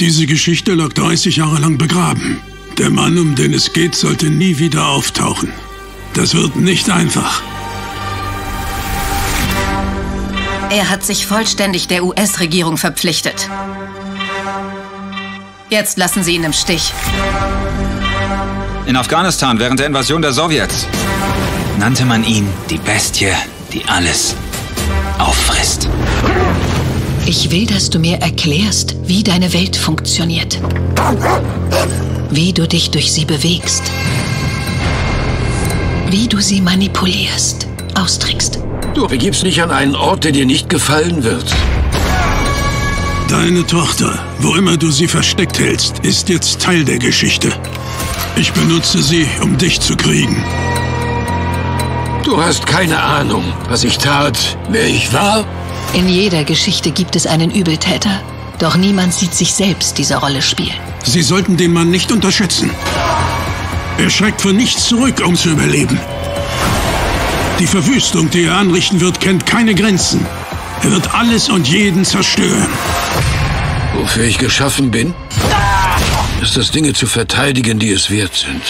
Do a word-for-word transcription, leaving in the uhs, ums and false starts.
Diese Geschichte lag dreißig Jahre lang begraben. Der Mann, um den es geht, sollte nie wieder auftauchen. Das wird nicht einfach. Er hat sich vollständig der U S-Regierung verpflichtet. Jetzt lassen Sie ihn im Stich. In Afghanistan während der Invasion der Sowjets nannte man ihn die Bestie, die alles auffrisst. Ich will, dass du mir erklärst, wie deine Welt funktioniert. Wie du dich durch sie bewegst. Wie du sie manipulierst, austrickst. Du begibst dich an einen Ort, der dir nicht gefallen wird. Deine Tochter, wo immer du sie versteckt hältst, ist jetzt Teil der Geschichte. Ich benutze sie, um dich zu kriegen. Du hast keine Ahnung, was ich tat, wer ich war. In jeder Geschichte gibt es einen Übeltäter. Doch niemand sieht sich selbst dieser Rolle spielen. Sie sollten den Mann nicht unterschätzen. Er schreckt vor nichts zurück, um zu überleben. Die Verwüstung, die er anrichten wird, kennt keine Grenzen. Er wird alles und jeden zerstören. Wofür ich geschaffen bin, ist es, Dinge zu verteidigen, die es wert sind.